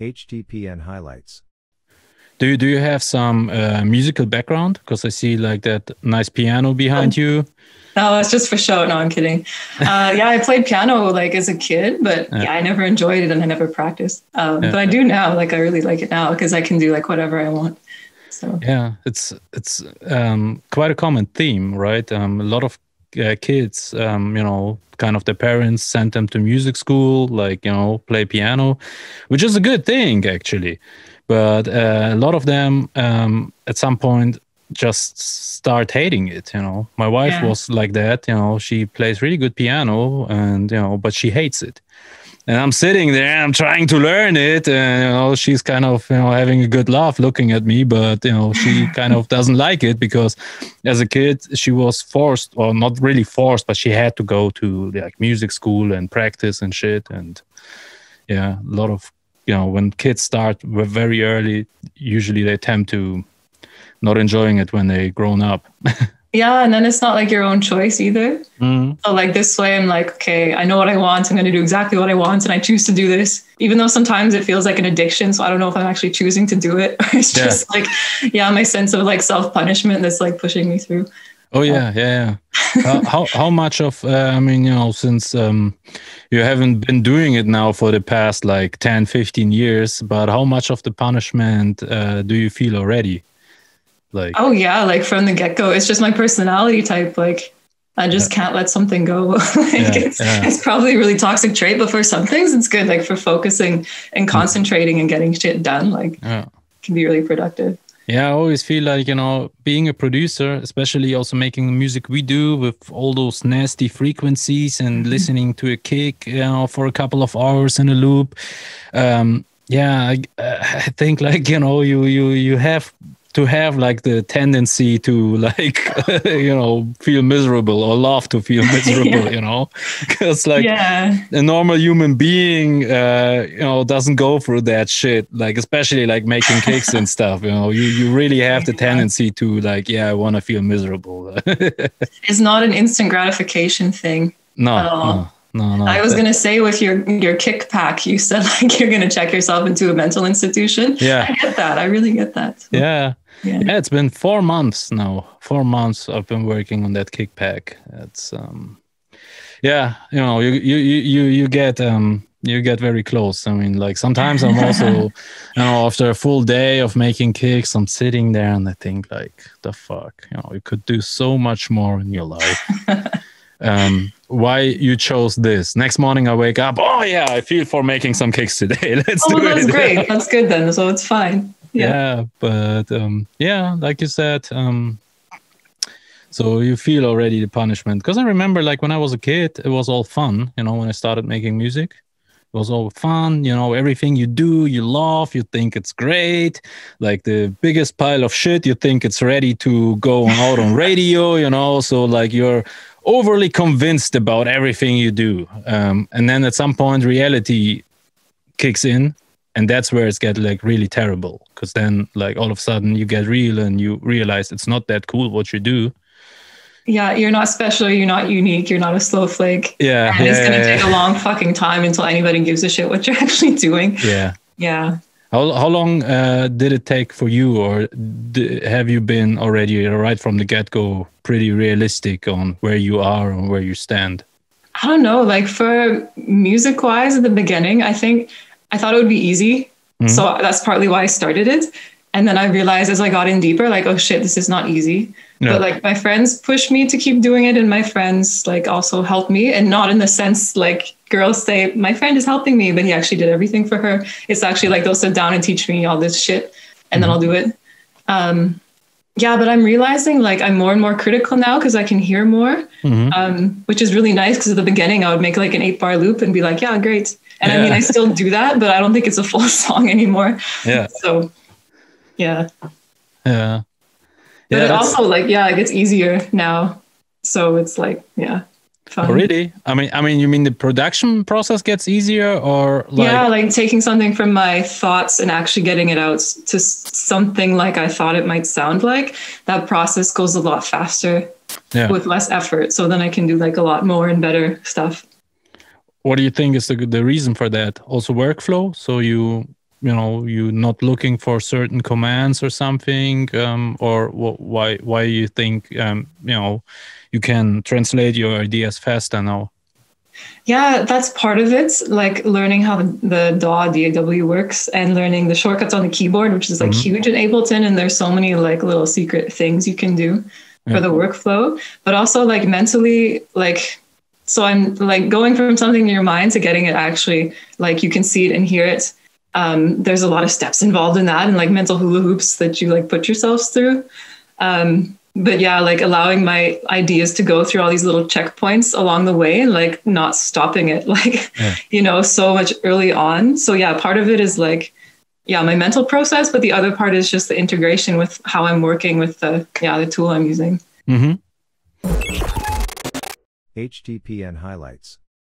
HTPN highlights. Do you have some musical background? Because I see like that nice piano behind you. No, that's just for show. No, I'm kidding. Yeah, I played piano like as a kid, but yeah, I never enjoyed it and I never practiced. But I do now. Like I really like it now because I can do like whatever I want. So yeah, it's quite a common theme, right? A lot of kids, you know, kind of their parents sent them to music school, like, you know, play piano, which is a good thing actually. But a lot of them at some point just start hating it, you know. My wife was like that, you know, she plays really good piano and, you know, but she hates it. And I'm sitting there and I'm trying to learn it. And, you know, she's kind of, you know, having a good laugh looking at me, but, you know, she kind of doesn't like it because as a kid, she was forced, or not really forced, but she had to go to like music school and practice and shit. And yeah, a lot of, you know, when kids start very early, usually they tend to not enjoying it when they grown up. Yeah, and then it's not like your own choice either. Mm. So like this way, I'm like, okay, I know what I want. I'm going to do exactly what I want. And I choose to do this, even though sometimes it feels like an addiction. So I don't know if I'm actually choosing to do it. It's just like, yeah, my sense of like self-punishment that's like pushing me through. Oh yeah, yeah, yeah. How much of, I mean, you know, since you haven't been doing it now for the past like 10, 15 years, but how much of the punishment do you feel already? Like, oh yeah, like from the get-go, it's just my personality type. Like I just can't let something go. Like it's probably a really toxic trait, but for some things it's good. Like for focusing and concentrating and getting shit done, like it can be really productive. Yeah, I always feel like, you know, being a producer, especially also making the music we do with all those nasty frequencies and listening to a kick, you know, for a couple of hours in a loop. Yeah, I think like, you know, you have to have like the tendency to like, you know, feel miserable or love to feel miserable, you know, because like a normal human being, you know, doesn't go through that shit. Like, especially like making kicks and stuff, you know, you really have the tendency to like, yeah, I want to feel miserable. It's not an instant gratification thing. No, at all. No. I was going to say with your kick pack, you said like you're going to check yourself into a mental institution. Yeah. I get that. I really get that. So, yeah. It's been 4 months now. 4 months I've been working on that kick pack. It's yeah, you know, you get very close. I mean, like sometimes I'm also, you know, after a full day of making kicks, I'm sitting there and I think like, the fuck, you know, you could do so much more in your life. Why you chose this? Next morning I wake up, oh yeah, I feel for making some kicks today. That's great. That's good then. So it's fine. Yeah. But yeah, like you said, so you feel already the punishment. Because I remember like when I was a kid, it was all fun. You know, when I started making music, it was all fun. You know, everything you do, you love, you think it's great. Like the biggest pile of shit, you think it's ready to go out on radio, you know. So like you're overly convinced about everything you do. And then at some point reality kicks in, and that's where it's get like really terrible. Cause then like all of a sudden you get real and you realize it's not that cool what you do. Yeah. You're not special. You're not unique. You're not a snowflake. Yeah. And it's going to take a long fucking time until anybody gives a shit what you're actually doing. Yeah. Yeah. How long did it take for you, or have you been already right from the get-go pretty realistic on where you are and where you stand? I don't know. Like for music-wise at the beginning, I think I thought it would be easy. Mm-hmm. So that's partly why I started it. And then I realized as I got in deeper, like, oh shit, this is not easy. No. But like my friends pushed me to keep doing it, and my friends like also helped me, and not in the sense like girls say, my friend is helping me, but he actually did everything for her. It's actually like they'll sit down and teach me all this shit and then I'll do it. Yeah, but I'm realizing like I'm more and more critical now because I can hear more, which is really nice because at the beginning I would make like an 8-bar loop and be like, yeah, great. And I mean, I still do that, but I don't think it's a full song anymore. Yeah. So, yeah. Yeah. But it also like, yeah, it gets easier now. So it's like, yeah. Fun. Really? I mean, you mean the production process gets easier, or like... Yeah, like taking something from my thoughts and actually getting it out to something like I thought it might sound like, that process goes a lot faster with less effort. So then I can do like a lot more and better stuff. What do you think is the reason for that? Also workflow? So you you know, you not looking for certain commands or something, or why you think you know, you can translate your ideas faster now? Yeah, that's part of it, like learning how the DAW works and learning the shortcuts on the keyboard, which is like huge in Ableton, and there's so many like little secret things you can do for the workflow, but also like mentally, like, so I'm like going from something in your mind to getting it actually, like you can see it and hear it. There's a lot of steps involved in that and like mental hula hoops that you like put yourselves through. But yeah, like allowing my ideas to go through all these little checkpoints along the way and like not stopping it, like, you know, so much early on. So yeah, part of it is like, yeah, my mental process, but the other part is just the integration with how I'm working with the, yeah, the tool I'm using. HTPN highlights.